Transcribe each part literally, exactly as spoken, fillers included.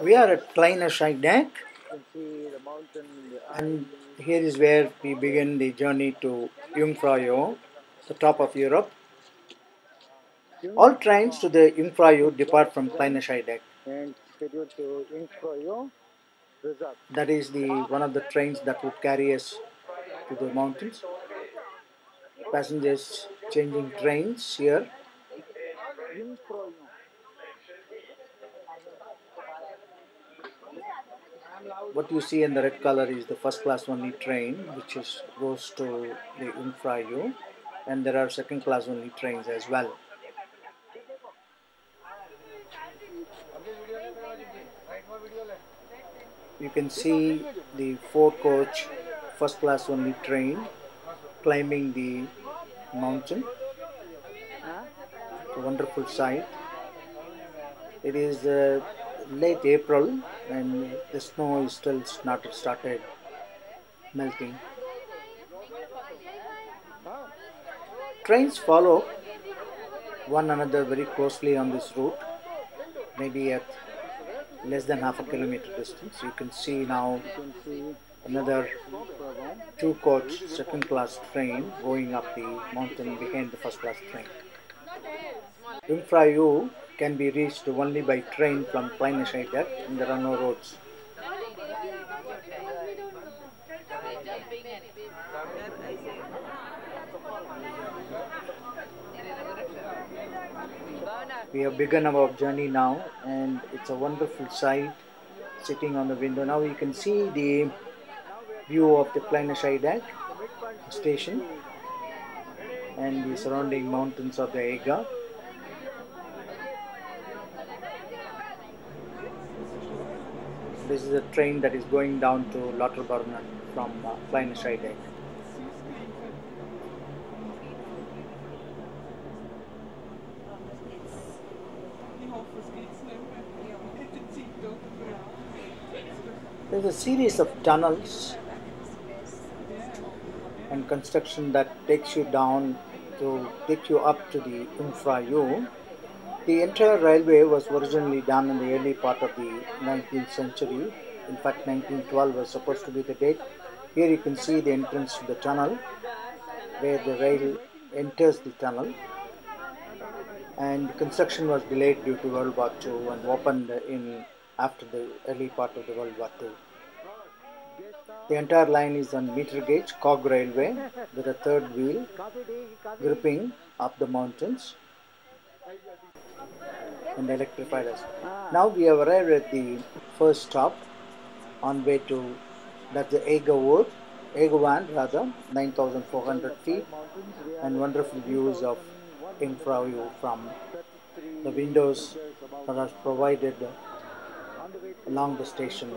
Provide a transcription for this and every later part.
We are at Kleine Scheidegg, and here is where we begin the journey to Jungfraujoch, the top of Europe. All trains to the Jungfraujoch depart from Kleine Scheidegg. That is the one of the trains that would carry us to the mountains. Passengers changing trains here. What you see in the red color is the first class only train, which is goes to the Infrao, and there are second class only trains as well. You can see the four coach first class only train climbing the mountain. It's a wonderful sight. It is uh, late April and the snow is still not started melting. Trains follow one another very closely on this route, maybe at less than half a kilometer distance. You can see now another two coach second class train going up the mountain behind the first class train. Jungfraujoch can be reached only by train from Kleine Scheidegg, and there are no roads. We have begun our journey now, and it's a wonderful sight sitting on the window. Now you can see the view of the Kleine Scheidegg station and the surrounding mountains of the Eiger. This is a train that is going down to Lauterbrunnen from uh, Kleine Scheidegg. There is a series of tunnels and construction that takes you down to take you up to the Jungfraujoch. The entire railway was originally done in the early part of the nineteenth century. In fact, nineteen twelve was supposed to be the date. Here you can see the entrance to the tunnel, where the rail enters the tunnel. And construction was delayed due to World War Two and opened in after the early part of the World War Two. The entire line is on meter gauge cog railway with a third wheel gripping up the mountains and electrified us. Now we have arrived at the first stop on way to that's the Eigerwand, Eigerwand rather, nine thousand four hundred feet, and wonderful views of Infrao from the windows that are provided along the station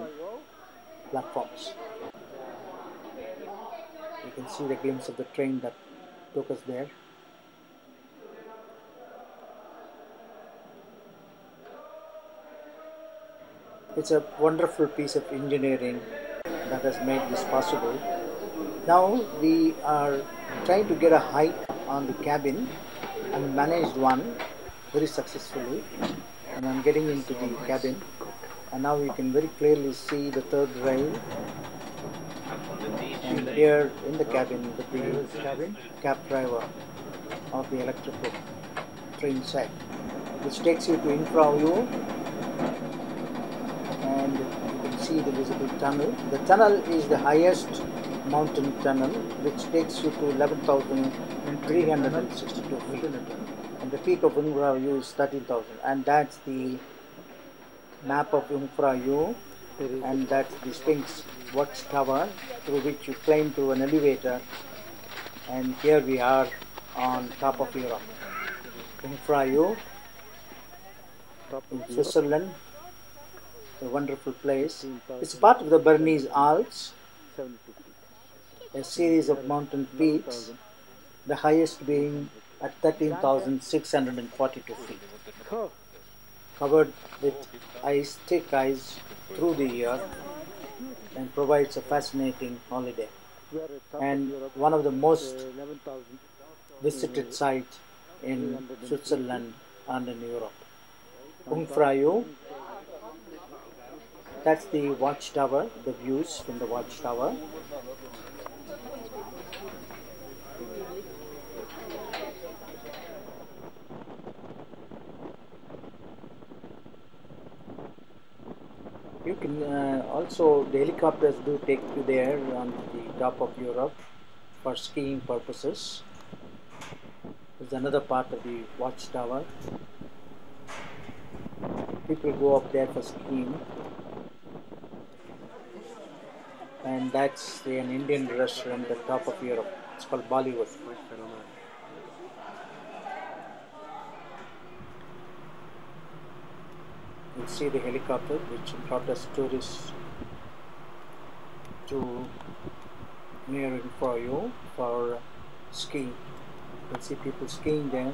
platforms. You can see the glimpse of the train that took us there. It's a wonderful piece of engineering that has made this possible. Now we are trying to get a height on the cabin and managed one very successfully, and I'm getting into the cabin. And now you can very clearly see the third rail, and here in the cabin, the cab driver of the electrical train set, which takes you to Infrao, and you can see the visible tunnel. The tunnel is the highest mountain tunnel, which takes you to eleven thousand three hundred sixty-two feet, and the peak of Infrao is thirteen thousand, and that's the map of Jungfraujoch, and that's the Sphinx Watch Tower, through which you climb through an elevator, and here we are on top of Europe. Jungfraujoch in Switzerland, a wonderful place. It's part of the Bernese Alps, a series of mountain peaks, the highest being at thirteen thousand six hundred forty-two feet. Covered with ice, thick ice through the year, and provides a fascinating holiday. And one of the most visited sites in Switzerland and in Europe. Jungfraujoch That's the watchtower, the views from the watchtower. You can uh, also, the helicopters do take you there on the top of Europe for skiing purposes. There's another part of the watchtower. People go up there for skiing. And that's an Indian restaurant at the top of Europe. It's called Bollywood. You see the helicopter which brought us tourists to near Infrao for skiing. You can see people skiing there.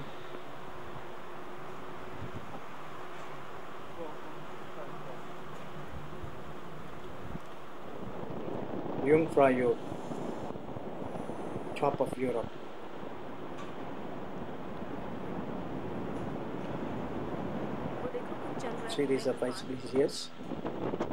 Jungfraujoch, top of Europe. See, these are bicycles, yes.